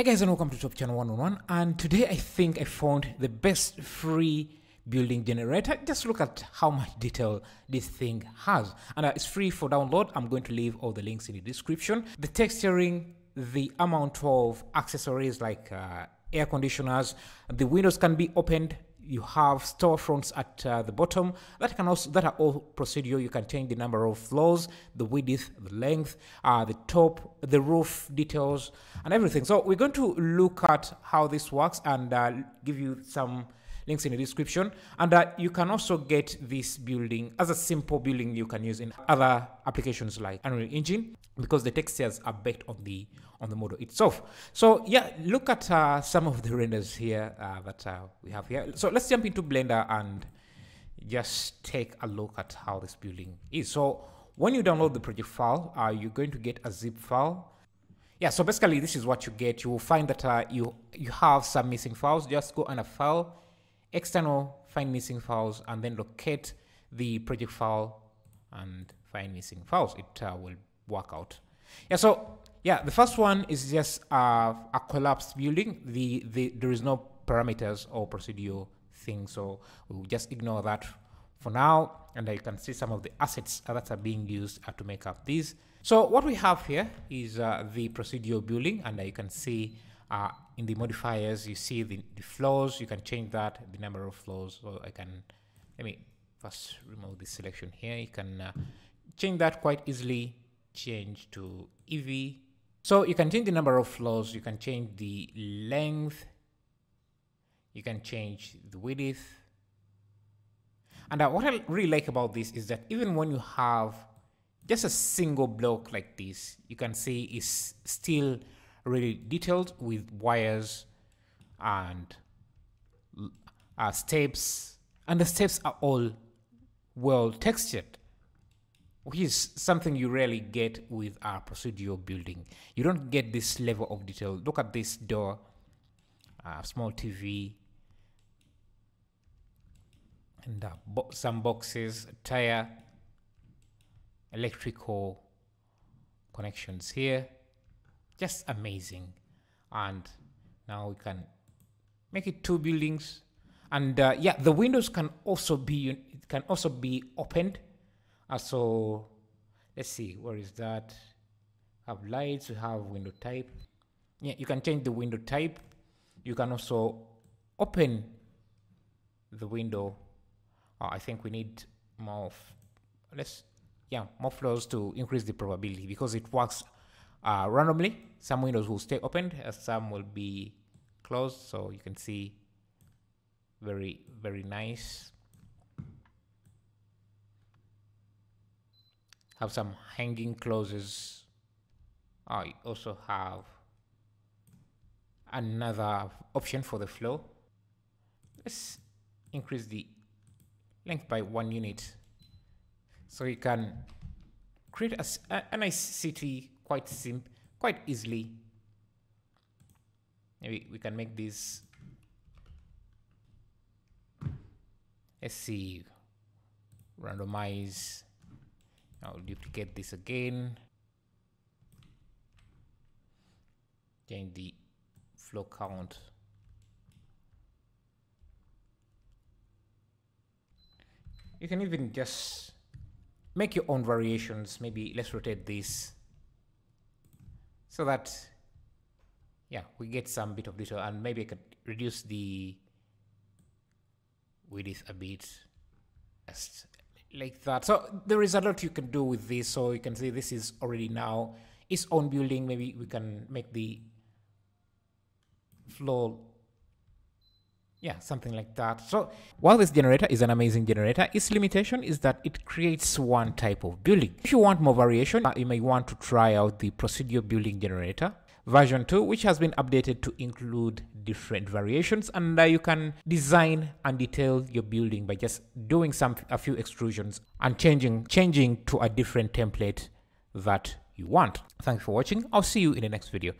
Hey guys, and welcome to Top Channel 101, and today I think I found the best free building generator. Just look at how much detail this thing has, and it's free for download. I'm going to leave all the links in the description. The texturing, the amount of accessories like air conditioners, the windows can be opened. You have storefronts at the bottom that are all procedural. You can change the number of floors, the width, the length, the top, the roof details, and everything. So we're going to look at how this works and give you some links in the description. And you can also get this building as a simple building you can use in other applications like Unreal Engine, because the textures are baked on the model itself. So yeah, look at some of the renders here that we have here. So let's jump into Blender and just take a look at how this building is. So when you download the project file, you're going to get a zip file. Yeah, so basically this is what you get. You will find that you have some missing files. Just go under File, External, Find Missing Files, and then locate the project file and find missing files. It will work out. Yeah, so yeah, the first one is just a collapsed building. There is no parameters or procedural thing, so we'll just ignore that for now. And you can see some of the assets that are being used to make up these. So what we have here is the procedural building, and you can see in the modifiers, you see the floors. You can change that, the number of floors. So let me first remove this selection here. You can change that quite easily. Change to Eevee. So you can change the number of floors, you can change the length, you can change the width. And what I really like about this is that even when you have just a single block like this, you can see it's still really detailed with wires and steps, and the steps are all well textured, which is something you rarely get with a procedural building. You don't get this level of detail. Look at this door, small TV, and some boxes, tire, electrical connections here. Just amazing. And now we can make it two buildings. And yeah, the windows can also be opened. So let's see, where is that? We have lights, we have window type. Yeah, you can change the window type. You can also open the window. I think we need more floors to increase the probability, because it works randomly. Some windows will stay opened, some will be closed. So you can see, very, very nice. Have some hanging closes. I also have another option for the floor. Let's increase the length by 1 unit. So you can create a nice city quite easily. Maybe we can make this. Let's see, randomize. I'll duplicate this again. Change the floor count. You can even just make your own variations. Maybe let's rotate this so that, yeah, we get some bit of detail. And maybe I could reduce the width a bit. Just like that. So there is a lot you can do with this. So you can see this is already now its own building. Maybe we can make the floor, yeah, something like that. So while this generator is an amazing generator, its limitation is that it creates one type of building. If you want more variation, you may want to try out the procedural building generator version 2, which has been updated to include different variations, and you can design and detail your building by just doing a few extrusions and changing to a different template that you want. Thanks for watching. I'll see you in the next video.